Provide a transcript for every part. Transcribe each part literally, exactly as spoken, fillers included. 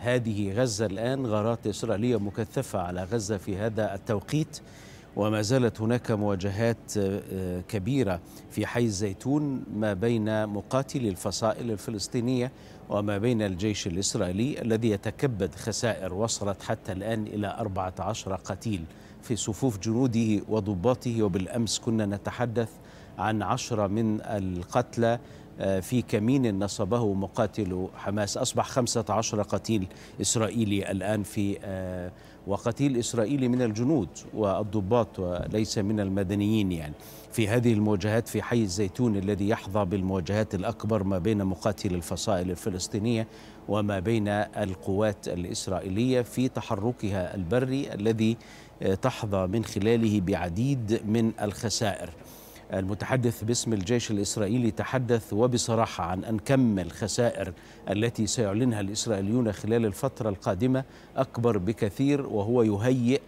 هذه غزة الآن، غارات إسرائيلية مكثفة على غزة في هذا التوقيت، وما زالت هناك مواجهات كبيرة في حي الزيتون ما بين مقاتلي الفصائل الفلسطينية وما بين الجيش الإسرائيلي الذي يتكبد خسائر وصلت حتى الآن إلى أربعة عشر قتيل في صفوف جنوده وضباطه. وبالأمس كنا نتحدث عن عشرة من القتلى في كمين نصبه مقاتل حماس، أصبح خمسة عشر قتيل إسرائيلي الآن، في وقتيل إسرائيلي من الجنود والضباط وليس من المدنيين يعني، في هذه المواجهات في حي الزيتون الذي يحظى بالمواجهات الأكبر ما بين مقاتل الفصائل الفلسطينية وما بين القوات الإسرائيلية في تحركها البري الذي تحظى من خلاله بعديد من الخسائر. المتحدث باسم الجيش الإسرائيلي تحدث وبصراحة عن أن كم الخسائر التي سيعلنها الإسرائيليون خلال الفترة القادمة أكبر بكثير، وهو يهيئ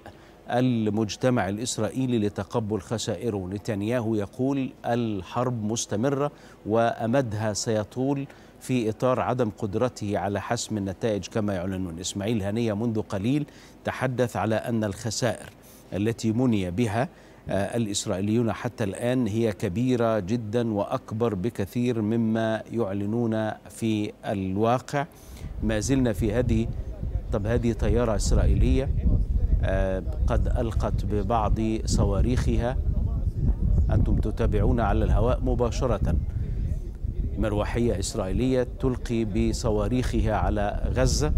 المجتمع الإسرائيلي لتقبل خسائره. نتنياهو يقول الحرب مستمرة وأمدها سيطول في إطار عدم قدرته على حسم النتائج كما يعلنون. إسماعيل هنية منذ قليل تحدث على أن الخسائر التي مني بها الإسرائيليون حتى الآن هي كبيرة جدا وأكبر بكثير مما يعلنون في الواقع. ما زلنا في هذه، طب هذه طيارة إسرائيلية قد ألقت ببعض صواريخها، أنتم تتابعون على الهواء مباشرة مروحية إسرائيلية تلقي بصواريخها على غزة.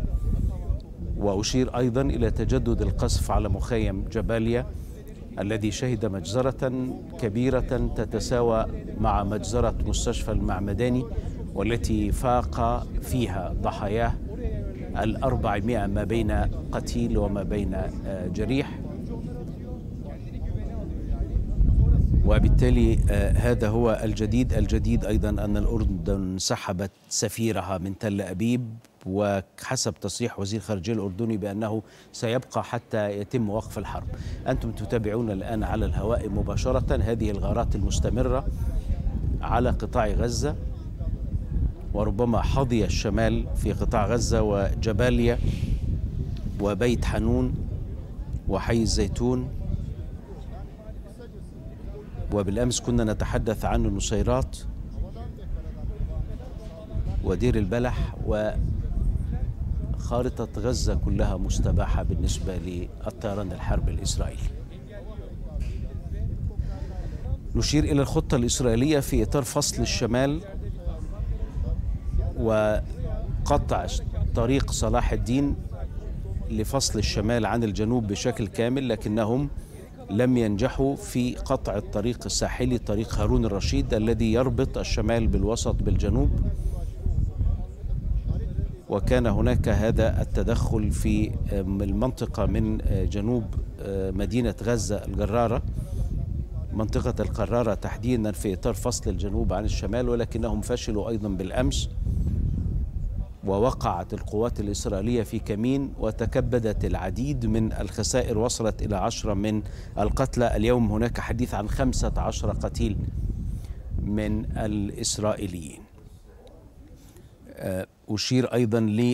وأشير أيضا إلى تجدد القصف على مخيم جباليا الذي شهد مجزرة كبيرة تتساوى مع مجزرة مستشفى المعمداني والتي فاق فيها ضحاياه الأربعمائة ما بين قتيل وما بين جريح. وبالتالي هذا هو الجديد. الجديد أيضا أن الأردن سحبت سفيرها من تل أبيب، وحسب تصريح وزير الخارجية الأردني بأنه سيبقى حتى يتم وقف الحرب. أنتم تتابعون الآن على الهواء مباشرة هذه الغارات المستمرة على قطاع غزة، وربما حظي الشمال في قطاع غزة وجباليا وبيت حنون وحي الزيتون. وبالأمس كنا نتحدث عن النصيرات ودير البلح، وخارطة غزة كلها مستباحة بالنسبة للطيران الحربي الإسرائيلي. نشير إلى الخطة الإسرائيلية في إطار فصل الشمال وقطع طريق صلاح الدين لفصل الشمال عن الجنوب بشكل كامل، لكنهم لم ينجحوا في قطع الطريق الساحلي، طريق هارون الرشيد الذي يربط الشمال بالوسط بالجنوب. وكان هناك هذا التدخل في المنطقة من جنوب مدينة غزة القرارة، منطقة القرارة تحديدا، في إطار فصل الجنوب عن الشمال، ولكنهم فشلوا أيضا بالأمس. ووقعت القوات الإسرائيلية في كمين وتكبدت العديد من الخسائر، وصلت إلى عشرة من القتلى. اليوم هناك حديث عن خمسة عشر قتيل من الإسرائيليين. أشير أيضا لي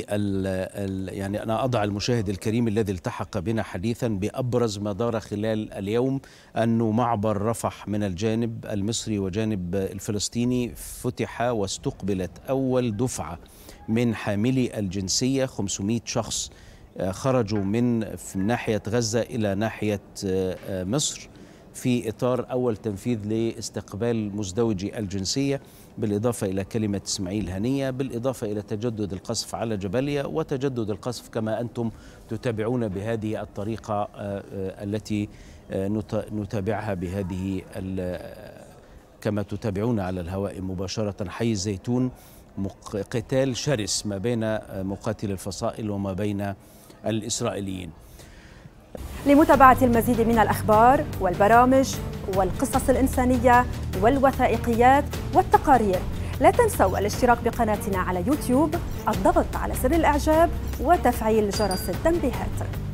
يعني أنا أضع المشاهد الكريم الذي التحق بنا حديثا بأبرز ما دار خلال اليوم، أنه معبر رفح من الجانب المصري وجانب الفلسطيني فتح، واستقبلت أول دفعة من حاملي الجنسية، خمسمائة شخص خرجوا من ناحية غزة إلى ناحية مصر في إطار أول تنفيذ لاستقبال مزدوجي الجنسية، بالإضافة إلى كلمة إسماعيل هنية، بالإضافة إلى تجدد القصف على جباليا وتجدد القصف كما أنتم تتابعون بهذه الطريقة التي نتابعها بهذه كما تتابعون على الهواء مباشرة. حي الزيتون قتال شرس ما بين مقاتلي الفصائل وما بين الإسرائيليين. لمتابعة المزيد من الأخبار والبرامج والقصص الإنسانية والوثائقيات والتقارير، لا تنسوا الاشتراك بقناتنا على يوتيوب، الضغط على زر الإعجاب وتفعيل جرس التنبيهات.